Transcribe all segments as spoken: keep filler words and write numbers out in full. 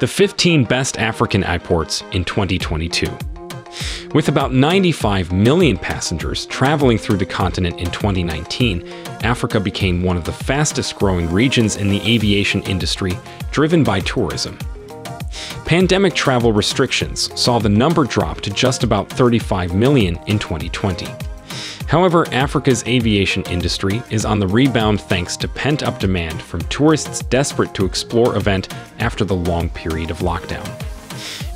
the fifteen best African airports in twenty twenty-two. With about ninety-five million passengers traveling through the continent in twenty nineteen, Africa became one of the fastest-growing regions in the aviation industry, driven by tourism. Pandemic travel restrictions saw the number drop to just about thirty-five million in twenty twenty. However, Africa's aviation industry is on the rebound thanks to pent-up demand from tourists desperate to explore events after the long period of lockdown.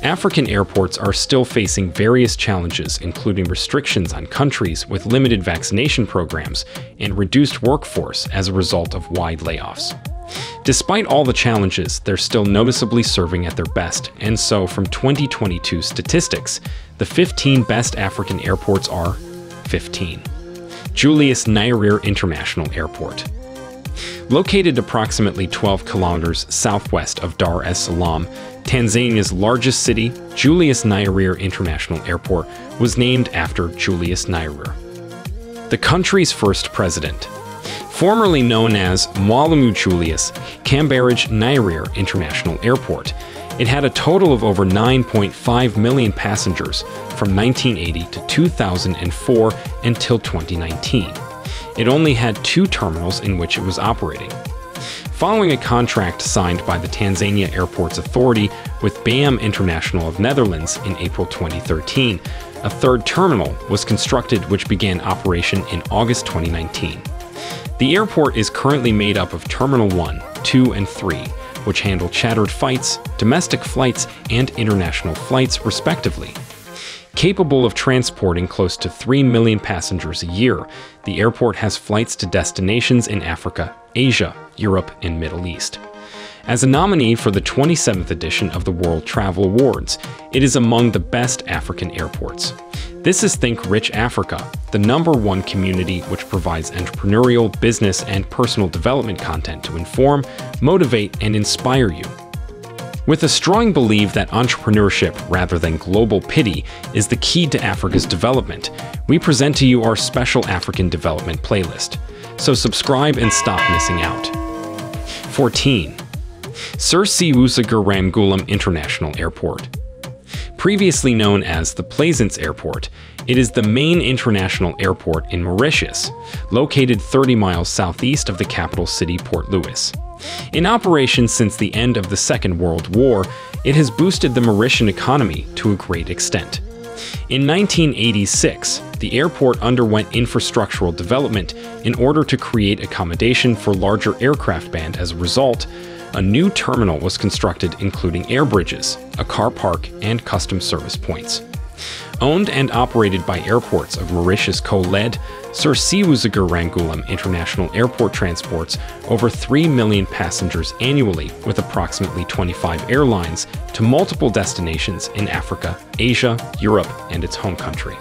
African airports are still facing various challenges, including restrictions on countries with limited vaccination programs and reduced workforce as a result of wide layoffs. Despite all the challenges, they're still noticeably serving at their best, and so from twenty twenty-two statistics, the fifteen best African airports are fifteen. Julius Nyerere International Airport. Located approximately twelve kilometers southwest of Dar es Salaam, Tanzania's largest city, Julius Nyerere International Airport was named after Julius Nyerere, the country's first president. Formerly known as Mwalimu Julius Kambarage Nyerere International Airport, it had a total of over nine point five million passengers from nineteen eighty to two thousand four until twenty nineteen. It only had two terminals in which it was operating. Following a contract signed by the Tanzania Airports Authority with BAM International of Netherlands in April twenty thirteen, a third terminal was constructed which began operation in August twenty nineteen. The airport is currently made up of Terminal one, two, and three, which handle chartered flights, domestic flights, and international flights, respectively. Capable of transporting close to three million passengers a year, the airport has flights to destinations in Africa, Asia, Europe, and Middle East. As a nominee for the twenty-seventh edition of the World Travel Awards, it is among the best African airports. This is Think Rich Africa, the number one community which provides entrepreneurial, business, and personal development content to inform, motivate, and inspire you. With a strong belief that entrepreneurship, rather than global pity, is the key to Africa's development, we present to you our special African development playlist. So subscribe and stop missing out. fourteen. Sir Seewoosagur Ramgoolam International Airport. Previously known as the Plaisance Airport, it is the main international airport in Mauritius, located thirty miles southeast of the capital city Port Louis. In operation since the end of the Second World War, it has boosted the Mauritian economy to a great extent. In nineteen eighty-six, the airport underwent infrastructural development in order to create accommodation for larger aircraft band. As a result, a new terminal was constructed including air bridges, a car park, and custom service points. Owned and operated by Airports of Mauritius Co. Limited, Sir Seewoosagur Ramgoolam International Airport transports over three million passengers annually with approximately twenty-five airlines to multiple destinations in Africa, Asia, Europe, and its home country.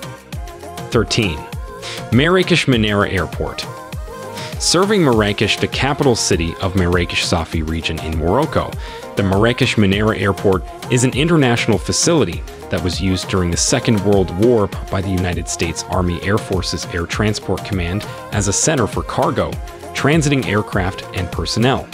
thirteen. Marrakesh-Menara Airport. Serving Marrakesh, the capital city of Marrakesh-Safi region in Morocco, the Marrakesh-Menara Airport is an international facility that was used during the Second World War by the United States Army Air Force's Air Transport Command as a center for cargo, transiting aircraft, and personnel.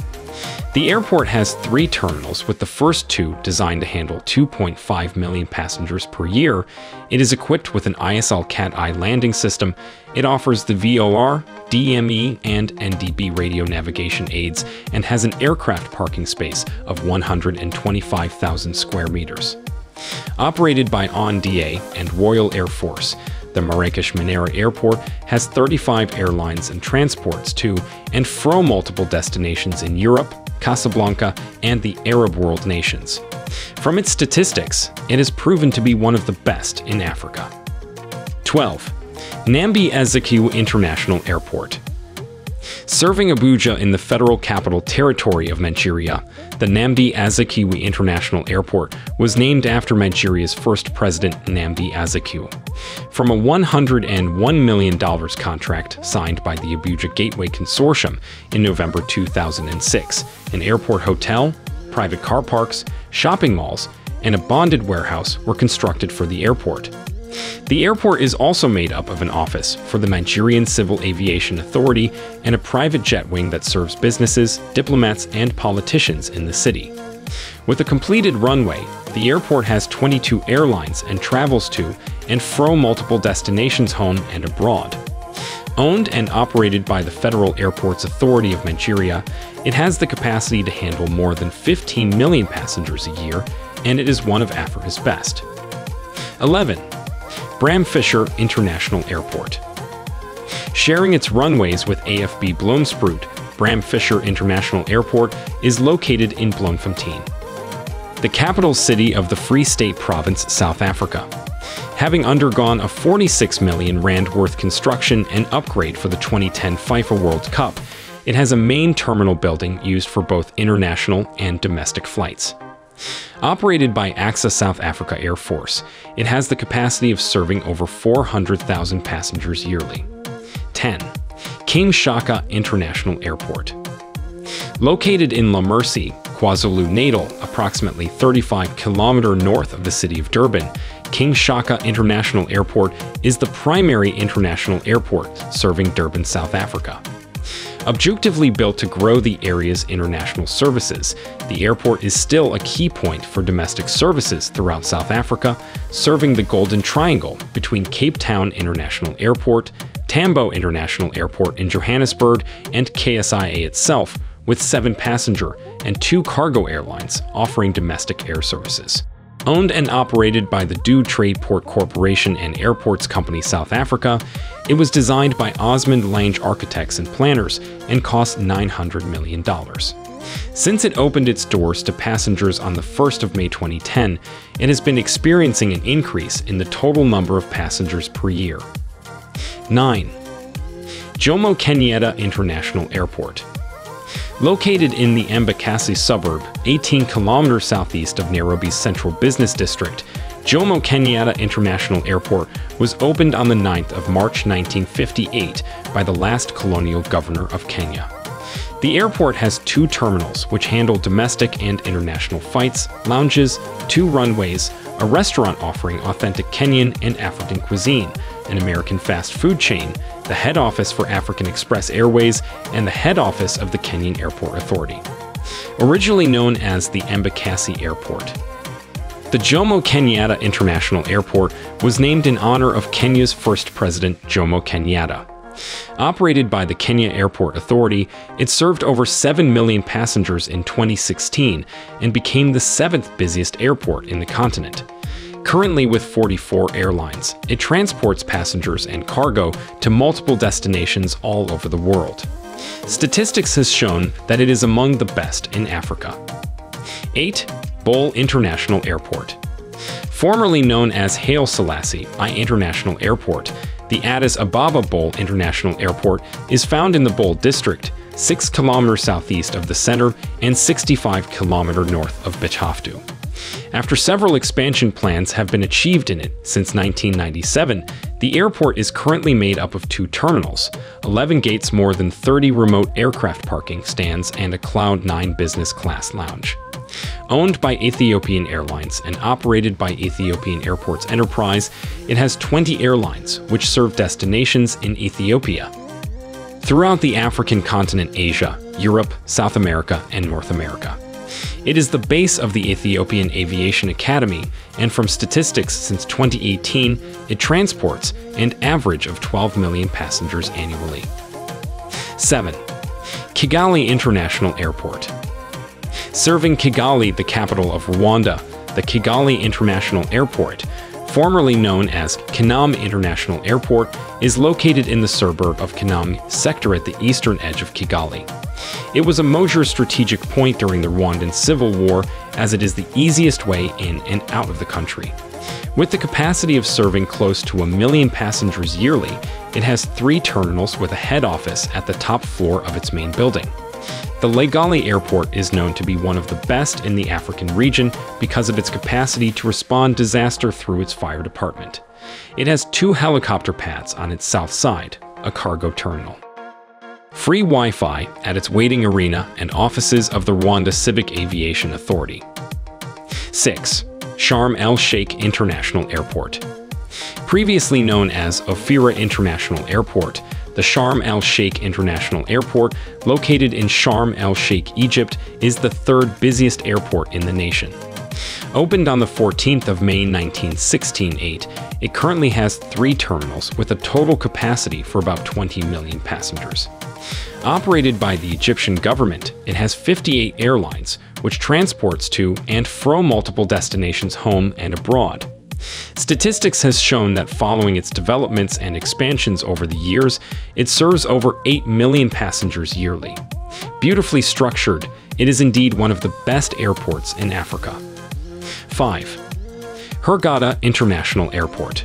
The airport has three terminals, with the first two designed to handle two point five million passengers per year. It is equipped with an I S L Cat-I landing system. It offers the V O R, D M E, and N D B radio navigation aids and has an aircraft parking space of one hundred twenty-five thousand square meters. Operated by O N D A and Royal Air Force, the Marrakesh-Menara Airport has thirty-five airlines and transports to and from multiple destinations in Europe, Casablanca, and the Arab world nations. From its statistics, it has proven to be one of the best in Africa. twelve. Nnamdi Azikiwe International Airport. Serving Abuja in the Federal Capital Territory of Nigeria, the Nnamdi Azikiwe International Airport was named after Nigeria's first president, Nnamdi Azikiwe. From a one hundred one million dollars contract signed by the Abuja Gateway Consortium in November two thousand six, an airport hotel, private car parks, shopping malls, and a bonded warehouse were constructed for the airport. The airport is also made up of an office for the Nigerian Civil Aviation Authority and a private jet wing that serves businesses, diplomats, and politicians in the city. With a completed runway, the airport has twenty-two airlines and travels to and from multiple destinations home and abroad. Owned and operated by the Federal Airports Authority of Nigeria, it has the capacity to handle more than fifteen million passengers a year, and it is one of Africa's best. eleven. Bram Fischer International Airport. Sharing its runways with A F B Bloomsprout, Bram Fischer International Airport is located in Bloemfontein, the capital city of the Free State Province, South Africa. Having undergone a forty-six million rand worth construction and upgrade for the twenty ten FIFA World Cup, it has a main terminal building used for both international and domestic flights. Operated by AXA South Africa Air Force, it has the capacity of serving over four hundred thousand passengers yearly. ten. King Shaka International Airport. Located in La Mercy, KwaZulu-Natal, approximately thirty-five kilometers north of the city of Durban, King Shaka International Airport is the primary international airport serving Durban, South Africa. Objectively built to grow the area's international services, the airport is still a key point for domestic services throughout South Africa, serving the Golden Triangle between Cape Town International Airport, Tambo International Airport in Johannesburg, and K S I A itself, with seven passenger and two cargo airlines offering domestic air services. Owned and operated by the Dube Trade Port Corporation and Airports Company South Africa, it was designed by Osmond Lange Architects and Planners and cost nine hundred million dollars. Since it opened its doors to passengers on the first of May twenty ten, it has been experiencing an increase in the total number of passengers per year. nine. Jomo Kenyatta International Airport. Located in the Embakasi suburb, eighteen kilometers southeast of Nairobi's central business district, Jomo Kenyatta International Airport was opened on the ninth of March nineteen fifty-eight by the last colonial governor of Kenya. The airport has two terminals which handle domestic and international flights, lounges, two runways, a restaurant offering authentic Kenyan and African cuisine, an American fast food chain, the head office for African Express Airways, and the head office of the Kenyan Airport Authority. Originally known as the Embakasi Airport, the Jomo Kenyatta International Airport was named in honor of Kenya's first president, Jomo Kenyatta. Operated by the Kenya Airport Authority, it served over seven million passengers in twenty sixteen and became the seventh busiest airport in the continent. Currently with forty-four airlines, it transports passengers and cargo to multiple destinations all over the world. Statistics has shown that it is among the best in Africa. eight. Bole International Airport. Formerly known as Haile Selassie I International Airport, the Addis Ababa Bole International Airport is found in the Bole district, six kilometers southeast of the center and sixty-five kilometers north of Bechaftu. After several expansion plans have been achieved in it since nineteen ninety-seven, the airport is currently made up of two terminals, eleven gates, more than thirty remote aircraft parking stands, and a Cloud nine business class lounge. Owned by Ethiopian Airlines and operated by Ethiopian Airports Enterprise, it has twenty airlines which serve destinations in Ethiopia, throughout the African continent, Asia, Europe, South America, and North America. It is the base of the Ethiopian Aviation Academy, and from statistics since twenty eighteen, it transports an average of twelve million passengers annually. seven. Kigali International Airport. Serving Kigali, the capital of Rwanda, the Kigali International Airport, formerly known as Kanombe International Airport, is located in the suburb of Kanombe sector at the eastern edge of Kigali. It was a major strategic point during the Rwandan Civil War, as it is the easiest way in and out of the country. With the capacity of serving close to a million passengers yearly, it has three terminals with a head office at the top floor of its main building. The Kigali Airport is known to be one of the best in the African region because of its capacity to respond to disaster through its fire department. It has two helicopter pads on its south side, a cargo terminal, free Wi-Fi at its waiting arena, and offices of the Rwanda Civic Aviation Authority. six. Sharm El Sheikh International Airport. Previously known as Ofira International Airport, The Sharm El Sheikh International Airport, located in Sharm El Sheikh, Egypt, is the third busiest airport in the nation. Opened on the fourteenth of May nineteen sixteen, it currently has three terminals with a total capacity for about twenty million passengers. Operated by the Egyptian government, it has fifty-eight airlines, which transports to and from multiple destinations home and abroad. Statistics has shown that following its developments and expansions over the years, it serves over eight million passengers yearly. Beautifully structured, it is indeed one of the best airports in Africa. five. Hurghada International Airport.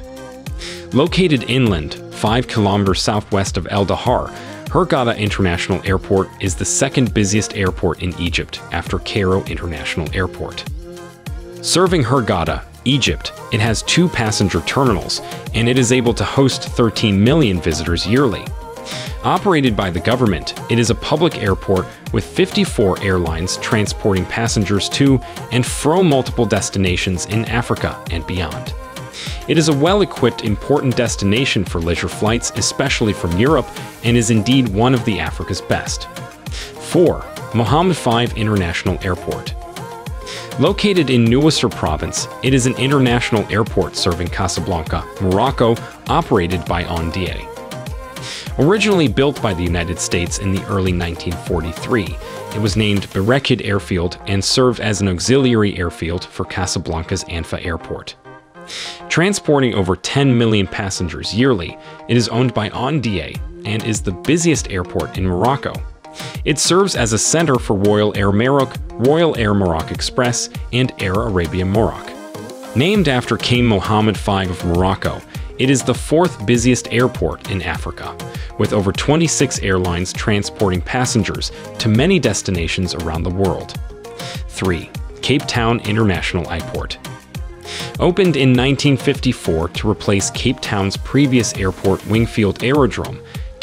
Located inland, five kilometers southwest of El Dahar, Hurghada International Airport is the second busiest airport in Egypt after Cairo International Airport. Serving Hurghada, Egypt, it has two passenger terminals, and it is able to host thirteen million visitors yearly. Operated by the government, it is a public airport with fifty-four airlines transporting passengers to and from multiple destinations in Africa and beyond. It is a well-equipped, important destination for leisure flights, especially from Europe, and is indeed one of the Africa's best. four. Mohammed five International Airport. Located in Nuwasir Province, it is an international airport serving Casablanca, Morocco, operated by O N D A. Originally built by the United States in the early nineteen forty-three, it was named Berekid Airfield and served as an auxiliary airfield for Casablanca's Anfa Airport. Transporting over ten million passengers yearly, it is owned by O N D A and is the busiest airport in Morocco. It serves as a center for Royal Air Maroc, Royal Air Maroc Express, and Air Arabia Maroc. Named after King Mohammed the Fifth of Morocco, it is the fourth busiest airport in Africa, with over twenty-six airlines transporting passengers to many destinations around the world. three. Cape Town International Airport. Opened in nineteen fifty-four to replace Cape Town's previous airport, Wingfield Aerodrome,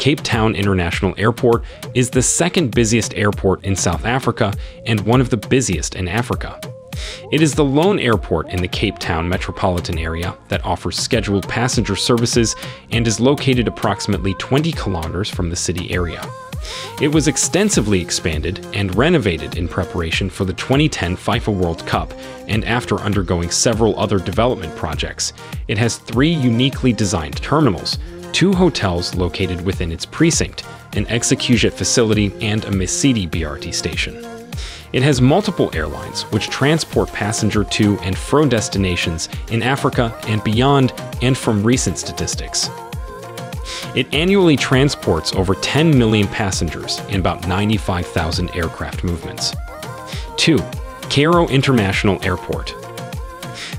Cape Town International Airport is the second busiest airport in South Africa and one of the busiest in Africa. It is the lone airport in the Cape Town metropolitan area that offers scheduled passenger services and is located approximately twenty kilometers from the city area. It was extensively expanded and renovated in preparation for the twenty ten FIFA World Cup, and after undergoing several other development projects, it has three uniquely designed terminals, two hotels located within its precinct, an execution facility, and a Mesidi B R T station. It has multiple airlines which transport passenger to and from destinations in Africa and beyond, and from recent statistics, it annually transports over ten million passengers in about ninety-five thousand aircraft movements. two. Cairo International Airport.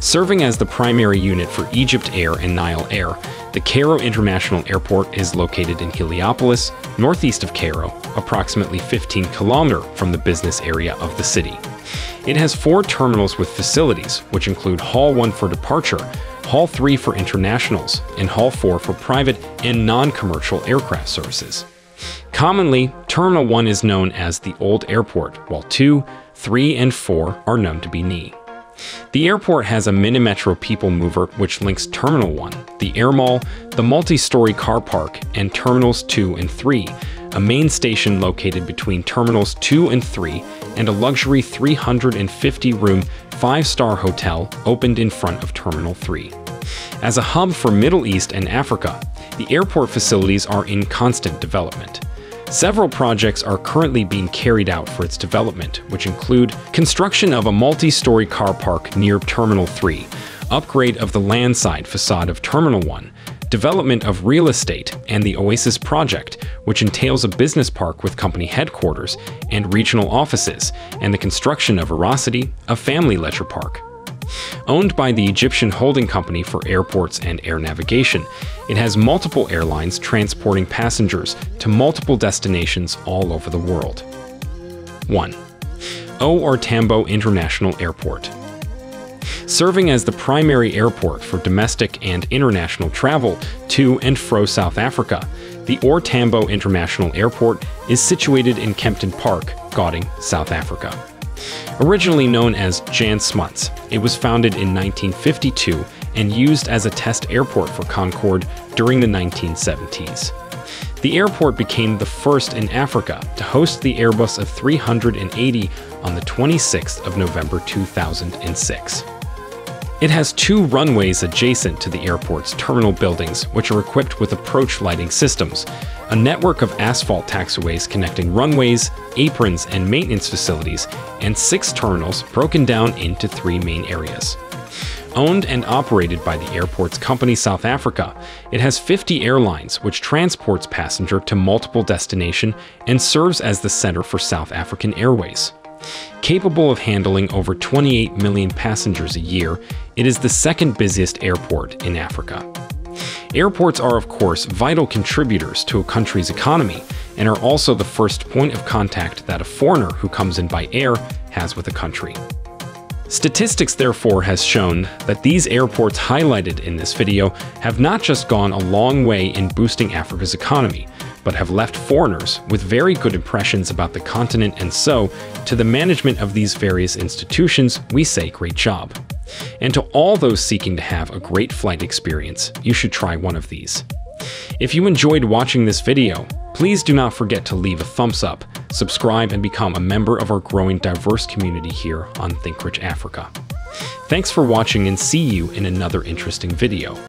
Serving as the primary unit for Egypt Air and Nile Air, the Cairo International Airport is located in Heliopolis, northeast of Cairo, approximately fifteen kilometers from the business area of the city. It has four terminals with facilities, which include Hall one for departure, Hall three for internationals, and Hall four for private and non-commercial aircraft services. Commonly, Terminal one is known as the Old Airport, while two, three, and four are known to be N I. The airport has a Minimetro people mover which links Terminal one, the air mall, the multi-story car park, and Terminals two and three, a main station located between Terminals two and three, and a luxury three hundred fifty room, five-star hotel opened in front of Terminal three. As a hub for Middle East and Africa, the airport facilities are in constant development. Several projects are currently being carried out for its development, which include construction of a multi-story car park near Terminal three, upgrade of the landside facade of Terminal one, development of real estate, and the Oasis project, which entails a business park with company headquarters and regional offices, and the construction of Erosity, a family leisure park. Owned by the Egyptian Holding Company for Airports and Air Navigation, it has multiple airlines transporting passengers to multiple destinations all over the world. one. O R Tambo International Airport. Serving as the primary airport for domestic and international travel to and fro South Africa, the O R Tambo International Airport is situated in Kempton Park, Gauteng, South Africa. Originally known as Jan Smuts, it was founded in nineteen fifty-two and used as a test airport for Concorde during the nineteen seventies. The airport became the first in Africa to host the Airbus A three eighty on the twenty-sixth of November two thousand six. It has two runways adjacent to the airport's terminal buildings, which are equipped with approach lighting systems, a network of asphalt taxiways connecting runways, aprons, and maintenance facilities, and six terminals broken down into three main areas. Owned and operated by the Airports Company South Africa, it has fifty airlines, which transports passenger to multiple destinations and serves as the center for South African Airways. Capable of handling over twenty-eight million passengers a year, it is the second busiest airport in Africa. Airports are, of course, vital contributors to a country's economy and are also the first point of contact that a foreigner who comes in by air has with a country. Statistics, therefore, has shown that these airports highlighted in this video have not just gone a long way in boosting Africa's economy, but have left foreigners with very good impressions about the continent, and so, to the management of these various institutions, we say great job. And to all those seeking to have a great flight experience, you should try one of these. If you enjoyed watching this video, please do not forget to leave a thumbs up, subscribe, and become a member of our growing diverse community here on Think Rich Africa. Thanks for watching, and see you in another interesting video.